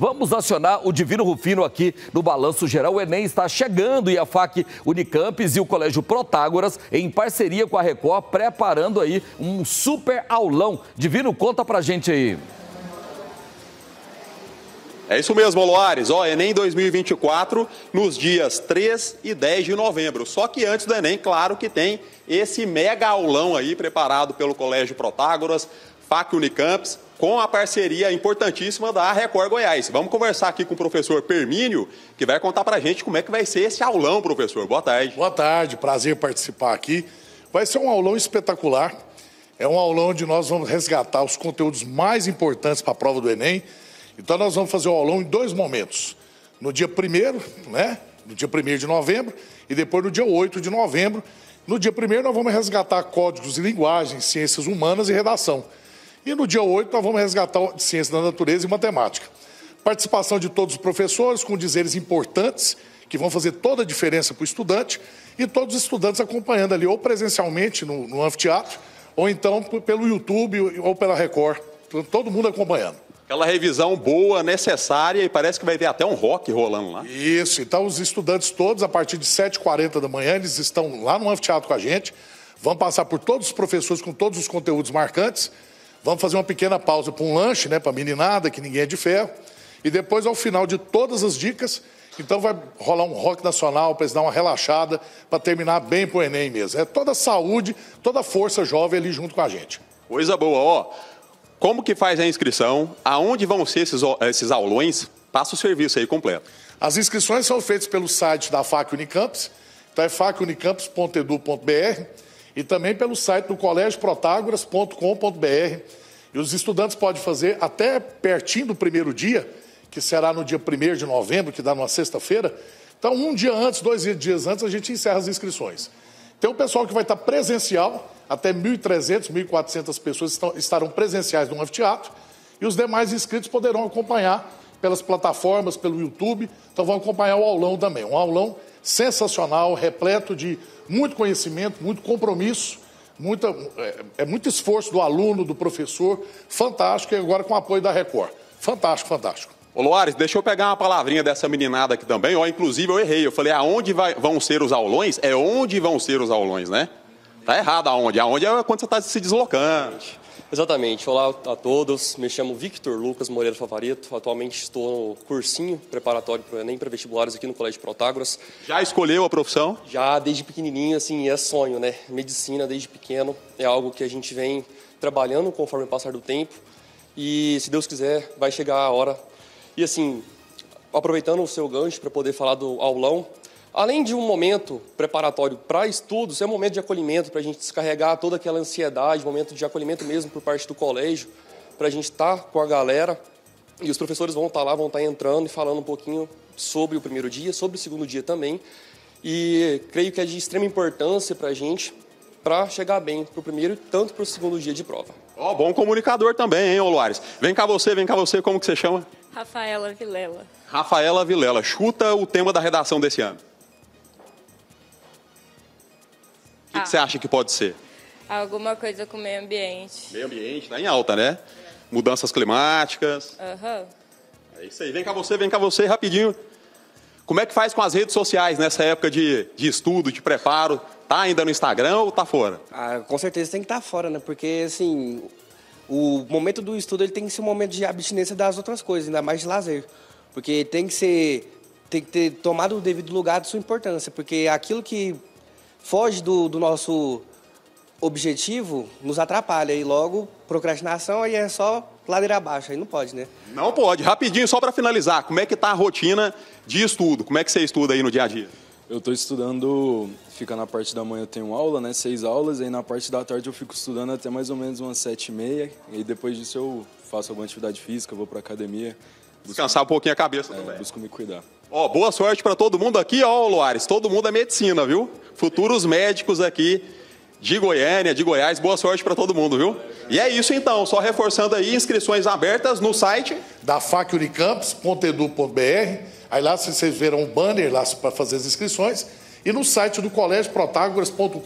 Vamos acionar o Divino Rufino aqui no Balanço Geral. O Enem está chegando e a FAC Unicampus e o Colégio Protágoras, em parceria com a Record, preparando aí um super aulão. Divino, conta pra gente aí. É isso mesmo, Aloares. Enem 2024 nos dias 3 e 10 de novembro. Só que antes do Enem, claro que tem esse mega aulão aí preparado pelo Colégio Protágoras, FAC Unicampus, com a parceria importantíssima da Record Goiás. Vamos conversar aqui com o professor Permínio, que vai contar pra gente como é que vai ser esse aulão, professor. Boa tarde. Boa tarde, prazer participar aqui. Vai ser um aulão espetacular. É um aulão onde nós vamos resgatar os conteúdos mais importantes para a prova do Enem. Então, nós vamos fazer o aulão em dois momentos. No dia 1º, no dia 1º de novembro, e depois no dia 8 de novembro. No dia 1º, nós vamos resgatar códigos de linguagem, ciências humanas e redação. E no dia 8, nós vamos resgatar ciências da natureza e matemática. Participação de todos os professores, com dizeres importantes, que vão fazer toda a diferença para o estudante, e todos os estudantes acompanhando ali, ou presencialmente no anfiteatro, ou então pelo YouTube ou pela Record, todo mundo acompanhando. Aquela revisão boa, necessária, e parece que vai ter até um rock rolando lá. Isso, então os estudantes todos, a partir de 7h40 da manhã, eles estão lá no anfiteatro com a gente, vão passar por todos os professores com todos os conteúdos marcantes, vamos fazer uma pequena pausa para um lanche, para a meninada, que ninguém é de ferro, e depois, ao final de todas as dicas, então vai rolar um rock nacional para eles dar uma relaxada, para terminar bem para o Enem mesmo. É toda a saúde, toda a força jovem ali junto com a gente. Coisa boa, Como que faz a inscrição? Aonde vão ser esses aulões? Passa o serviço aí completo. As inscrições são feitas pelo site da FAC Unicampus, então é facunicampus.edu.br, e também pelo site do colégioprotágoras.com.br. E os estudantes podem fazer até pertinho do primeiro dia, que será no dia 1º de novembro, que dá numa sexta-feira. Então, um dia antes, 2 dias antes, a gente encerra as inscrições. Tem um pessoal que vai estar presencial, até 1.300, 1.400 pessoas estarão presenciais no anfiteatro, e os demais inscritos poderão acompanhar pelas plataformas, pelo YouTube, então vão acompanhar o aulão também. Um aulão sensacional, repleto de muito conhecimento, muito compromisso, muito esforço do aluno, do professor, fantástico, e agora com o apoio da Record. Fantástico, fantástico. Ô, Loares, deixa eu pegar uma palavrinha dessa meninada aqui também. Inclusive, eu errei. Eu falei, aonde vão ser os aulões? É onde vão ser os aulões, né? Tá errado aonde. Aonde é quando você está se deslocando. Exatamente. Olá a todos. Me chamo Victor Lucas Moreira Favareto. Atualmente estou no cursinho preparatório para o Enem, para vestibulares aqui no Colégio Protágoras. Já escolheu a profissão? Já, desde pequenininho, assim, é sonho, né? Medicina, desde pequeno, é algo que a gente vem trabalhando conforme o passar do tempo. E, se Deus quiser, vai chegar a hora. E assim, aproveitando o seu gancho para poder falar do aulão, além de um momento preparatório para estudos, é um momento de acolhimento para a gente descarregar toda aquela ansiedade, momento de acolhimento mesmo por parte do colégio, para a gente estar com a galera, e os professores vão estar lá, vão estar entrando e falando um pouquinho sobre o primeiro dia, sobre o segundo dia também, e creio que é de extrema importância para a gente, para chegar bem para o primeiro e tanto para o segundo dia de prova. Bom comunicador também, hein, Aloares? Vem cá você, como que você chama? Rafaela Vilela. Rafaela Vilela, chuta o tema da redação desse ano. O que você acha que pode ser? Alguma coisa com meio ambiente. Meio ambiente, tá em alta, né? É. Mudanças climáticas. Aham. É isso aí, vem cá você, rapidinho. Como é que faz com as redes sociais nessa época de estudo, de preparo? Tá ainda no Instagram ou tá fora? Com certeza tem que estar fora, né? Porque, assim, o momento do estudo ele tem que ser um momento de abstinência das outras coisas, ainda mais de lazer. Porque tem que ter tomado o devido lugar de sua importância. Porque aquilo que foge do nosso objetivo nos atrapalha. E logo, procrastinação aí é só ladeira abaixo, aí não pode, né? Não pode. Rapidinho, só para finalizar, como é que tá a rotina de estudo? Como é que você estuda aí no dia a dia? Eu estou estudando, fica na parte da manhã eu tenho aula, 6 aulas, aí na parte da tarde eu fico estudando até mais ou menos umas 7h30, e depois disso eu faço alguma atividade física, vou para academia. Descansar um pouquinho a cabeça também. Busco me cuidar. Boa sorte para todo mundo aqui, Aloares, todo mundo é medicina, viu? Futuros médicos aqui de Goiânia, de Goiás, boa sorte para todo mundo, viu? E é isso então, só reforçando aí, inscrições abertas no site da facunicampus.edu.br. Aí lá vocês verão um banner lá para fazer as inscrições. E no site do colégioprotágoras.com.br.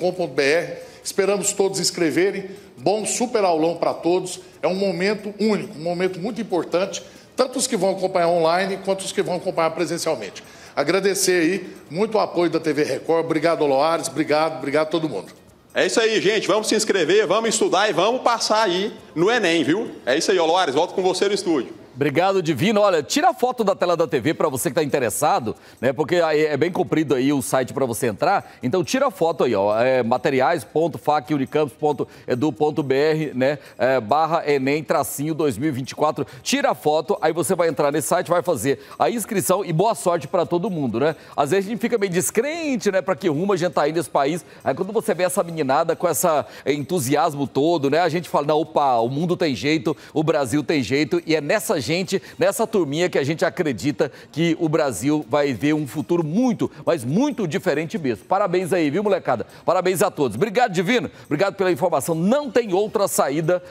Esperamos todos inscreverem. Bom super aulão para todos. É um momento único, um momento muito importante. tanto os que vão acompanhar online quanto os que vão acompanhar presencialmente. Agradecer aí muito o apoio da TV Record. Obrigado, Aloares. Obrigado a todo mundo. É isso aí, gente. Vamos se inscrever, vamos estudar e vamos passar aí no Enem, viu? É isso aí, Aloares. Volto com você no estúdio. Obrigado, Divino. Olha, tira a foto da tela da TV para você que está interessado, né? Porque é bem comprido aí o site para você entrar. Então, tira a foto aí, ó. É materiais.facunicampus.edu.br, né? /Enem-2024. Tira a foto, aí você vai entrar nesse site, vai fazer a inscrição e boa sorte para todo mundo, né? Às vezes a gente fica meio descrente, né? Para que rumo a gente tá aí nesse país. Aí quando você vê essa meninada com esse entusiasmo todo, né? A gente fala, não, opa, o mundo tem jeito, o Brasil tem jeito, e é nessa gente, nessa turminha que a gente acredita que o Brasil vai ver um futuro muito, mas muito diferente mesmo. Parabéns aí, viu, molecada? Parabéns a todos. Obrigado, Divino. Obrigado pela informação. Não tem outra saída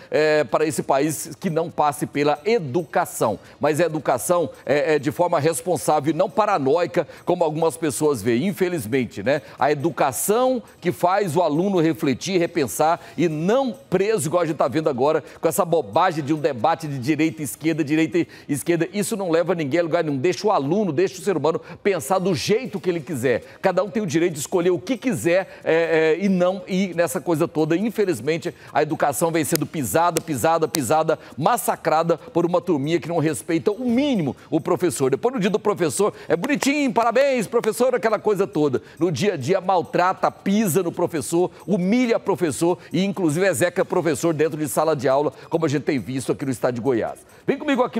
para esse país que não passe pela educação. Mas a educação é de forma responsável e não paranoica, como algumas pessoas veem, infelizmente, né? A educação que faz o aluno refletir, repensar e não preso, igual a gente está vendo agora, com essa bobagem de um debate de direita e esquerda. Direita e esquerda, isso não leva ninguém a lugar nenhum. Deixa o aluno, deixa o ser humano pensar do jeito que ele quiser. Cada um tem o direito de escolher o que quiser e não ir nessa coisa toda. Infelizmente, a educação vem sendo pisada, massacrada por uma turminha que não respeita o mínimo o professor. Depois, no dia do professor, é bonitinho, parabéns, professor, aquela coisa toda. No dia a dia, maltrata, pisa no professor, humilha professor e, inclusive, execa professor dentro de sala de aula, como a gente tem visto aqui no estado de Goiás. Vem comigo aqui.